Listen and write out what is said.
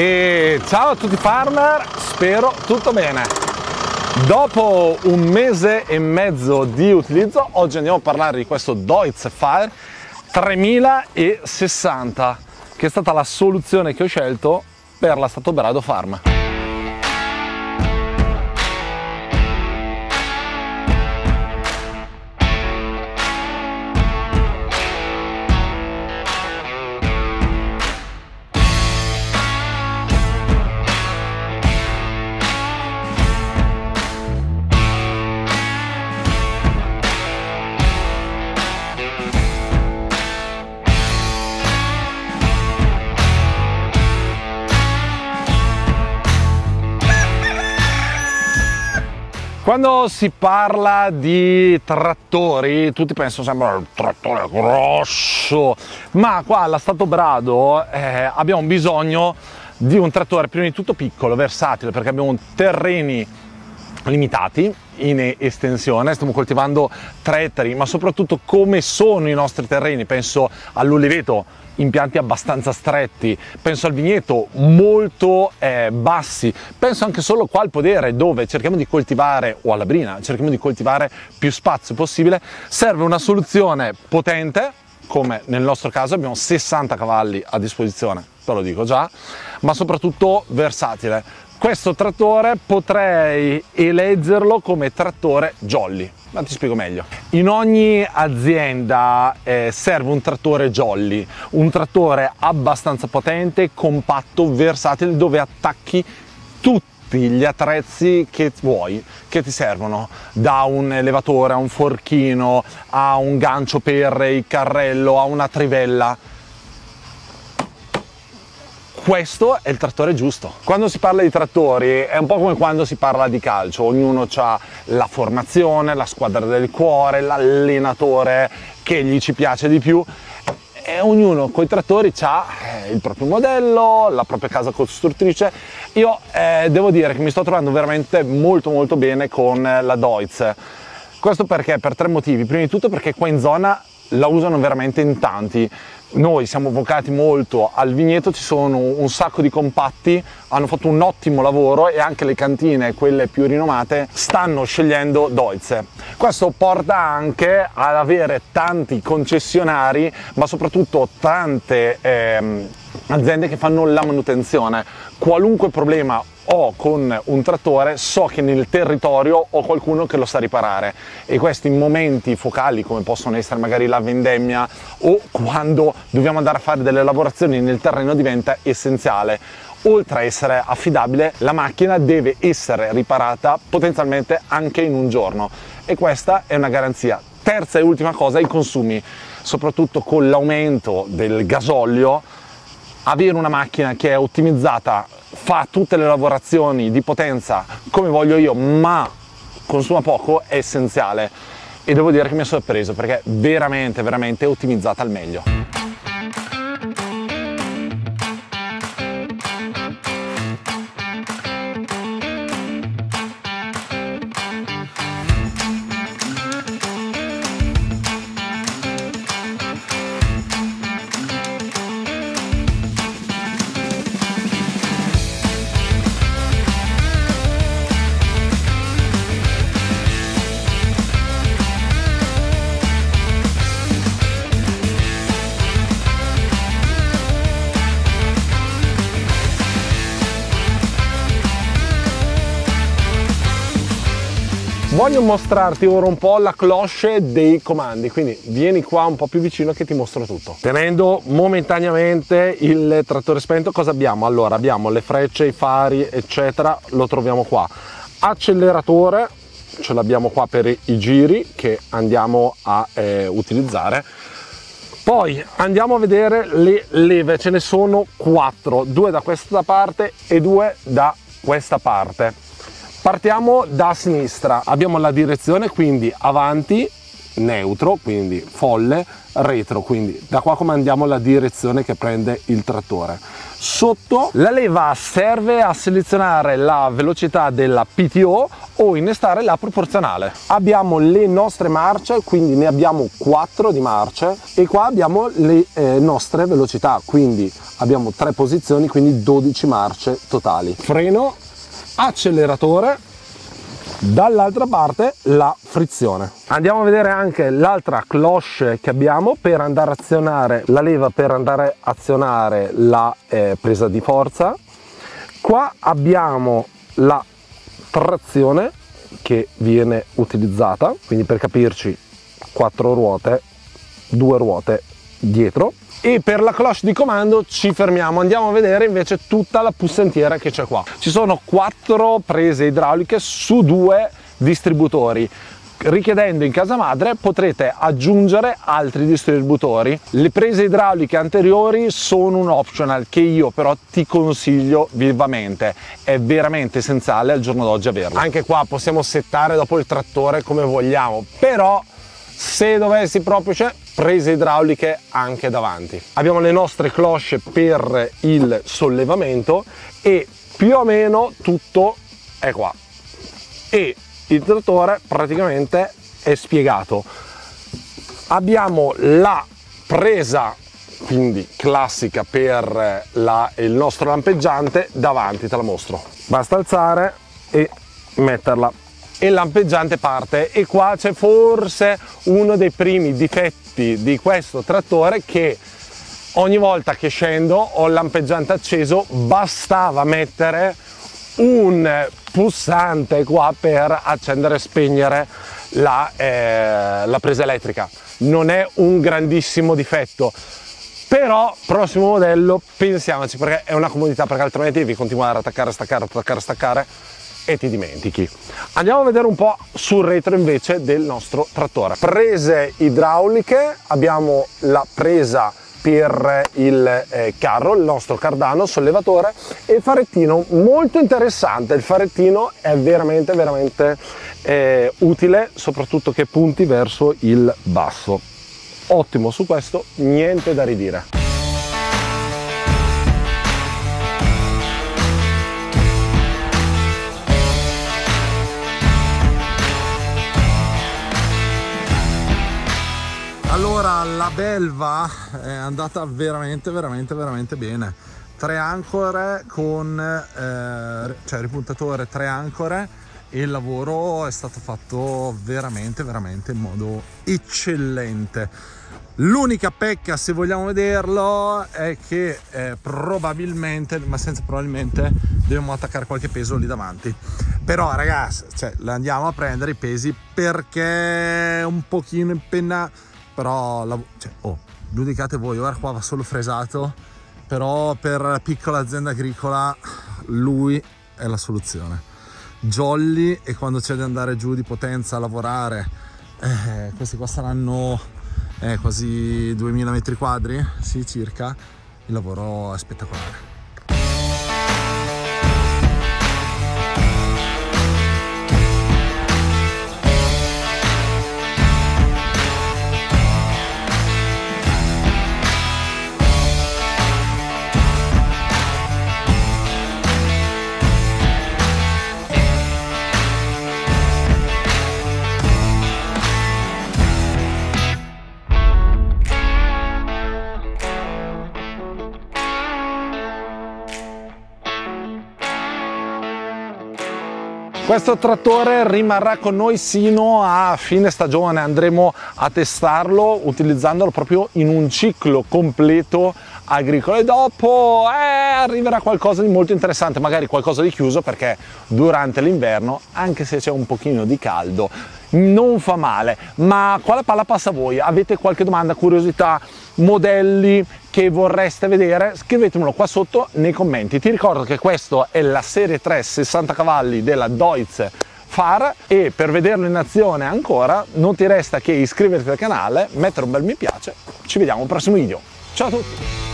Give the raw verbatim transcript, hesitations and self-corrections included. E ciao a tutti i farmer, spero tutto bene. Dopo un mese e mezzo di utilizzo, oggi andiamo a parlare di questo Deutz Fahr tremila sessanta, che è stata la soluzione che ho scelto per la Stato Brado Farm. Quando si parla di trattori, tutti pensano sempre al trattore grosso, ma qua alla Stato Brado eh, abbiamo bisogno di un trattore prima di tutto piccolo, versatile, perché abbiamo terreni limitati in estensione, stiamo coltivando tre ettari, ma soprattutto come sono i nostri terreni. Penso all'oliveto, impianti abbastanza stretti, penso al vigneto, molto eh, bassi, penso anche solo qua al podere, dove cerchiamo di coltivare, o alla brina, cerchiamo di coltivare più spazio possibile. Serve una soluzione potente, come nel nostro caso abbiamo sessanta cavalli a disposizione, te lo dico già, ma soprattutto versatile. Questo trattore potrei eleggerlo come trattore jolly, ma ti spiego meglio. In ogni azienda eh, serve un trattore jolly, un trattore abbastanza potente, compatto, versatile, dove attacchi tutti gli attrezzi che vuoi, che ti servono, da un elevatore a un forchino, a un gancio per il carrello, a una trivella. Questo è il trattore giusto. Quando si parla di trattori è un po' come quando si parla di calcio, ognuno ha la formazione, la squadra del cuore, l'allenatore che gli ci piace di più e ognuno con i trattori ha il proprio modello, la propria casa costruttrice. Io eh, devo dire che mi sto trovando veramente molto molto bene con la Deutz. Questo perché? Per tre motivi. Prima di tutto perché qua in zona la usano veramente in tanti. Noi siamo vocati molto al vigneto, ci sono un sacco di compatti, hanno fatto un ottimo lavoro e anche le cantine, quelle più rinomate, stanno scegliendo Deutz. Questo porta anche ad avere tanti concessionari, ma soprattutto tante eh, aziende che fanno la manutenzione. Qualunque problema o con un trattore, so che nel territorio ho qualcuno che lo sa riparare, e questi momenti focali, come possono essere magari la vendemmia o quando dobbiamo andare a fare delle lavorazioni nel terreno, diventa essenziale. Oltre a essere affidabile, la macchina deve essere riparata potenzialmente anche in un giorno, e questa è una garanzia. Terza e ultima cosa, i consumi. Soprattutto con l'aumento del gasolio, avere una macchina che è ottimizzata, fa tutte le lavorazioni di potenza come voglio io, ma consuma poco, è essenziale. E devo dire che mi ha sorpreso, perché veramente, veramente è ottimizzata al meglio. Voglio mostrarti ora un po' la cloche dei comandi, quindi vieni qua un po' più vicino che ti mostro tutto. Tenendo momentaneamente il trattore spento, cosa abbiamo? Allora, abbiamo le frecce, i fari, eccetera, lo troviamo qua. Acceleratore, ce l'abbiamo qua per i giri che andiamo a eh, utilizzare. Poi andiamo a vedere le leve, ce ne sono quattro, due da questa parte e due da questa parte. Partiamo da sinistra, abbiamo la direzione, quindi avanti, neutro, quindi folle, retro, quindi da qua comandiamo la direzione che prende il trattore. Sotto la leva serve a selezionare la velocità della P T O o innestare la proporzionale. Abbiamo le nostre marce, quindi ne abbiamo quattro di marce, e qua abbiamo le eh, nostre velocità, quindi abbiamo tre posizioni, quindi dodici marce totali. Freno, acceleratore, dall'altra parte la frizione. Andiamo a vedere anche l'altra cloche che abbiamo per andare a azionare la leva, per andare a azionare la eh, presa di forza. Qua abbiamo la trazione che viene utilizzata, quindi per capirci quattro ruote, due ruote dietro. E per la cloche di comando ci fermiamo, andiamo a vedere invece tutta la pussantiera che c'è qua. Ci sono quattro prese idrauliche su due distributori. Richiedendo in casa madre potrete aggiungere altri distributori. Le prese idrauliche anteriori sono un optional che io però ti consiglio vivamente, è veramente essenziale al giorno d'oggi averla. Anche qua possiamo settare dopo il trattore come vogliamo, però se dovessi proprio c'è prese idrauliche anche davanti. Abbiamo le nostre cloche per il sollevamento e più o meno tutto è qua, e il trattore praticamente è spiegato. Abbiamo la presa, quindi classica per la, il nostro lampeggiante davanti, te la mostro. Basta alzare e metterla e il lampeggiante parte, e qua c'è forse uno dei primi difetti di questo trattore, che ogni volta che scendo ho il lampeggiante acceso, bastava mettere un pulsante qua per accendere e spegnere la, eh, la presa elettrica. Non è un grandissimo difetto, però prossimo modello pensiamoci, perché è una comodità, perché altrimenti devi continuare a attaccare, staccare, attaccare, staccare e ti dimentichi. Andiamo a vedere un po' sul retro invece del nostro trattore. Prese idrauliche, abbiamo la presa per il eh, carro, il nostro cardano, sollevatore, e il farettino. Molto interessante, il farettino è veramente veramente eh, utile, soprattutto che punti verso il basso. Ottimo, su questo niente da ridire. Allora, la belva è andata veramente veramente veramente bene. Tre ancore con eh, cioè ripuntatore, tre ancore, e il lavoro è stato fatto veramente veramente in modo eccellente. L'unica pecca, se vogliamo vederlo, è che eh, probabilmente, ma senza probabilmente, dobbiamo attaccare qualche peso lì davanti. Però ragazzi, cioè, andiamo a prendere i pesi perché è un pochino in penna. Però la, cioè, oh, giudicate voi, ora qua va solo fresato, però per la piccola azienda agricola lui è la soluzione. Jolly, e quando c'è da andare giù di potenza a lavorare, eh, questi qua saranno eh, quasi duemila metri quadri, sì, circa. Il lavoro è spettacolare. Questo trattore rimarrà con noi sino a fine stagione, andremo a testarlo utilizzandolo proprio in un ciclo completo agricolo, e dopo eh, arriverà qualcosa di molto interessante, magari qualcosa di chiuso, perché durante l'inverno, anche se c'è un pochino di caldo, non fa male. Ma qua la palla passa a voi, avete qualche domanda, curiosità, modelli che vorreste vedere, scrivetemelo qua sotto nei commenti. Ti ricordo che questa è la serie tre sessanta cavalli della Deutz Fahr, e per vederlo in azione ancora non ti resta che iscriverti al canale, mettere un bel mi piace. Ci vediamo al prossimo video, ciao a tutti!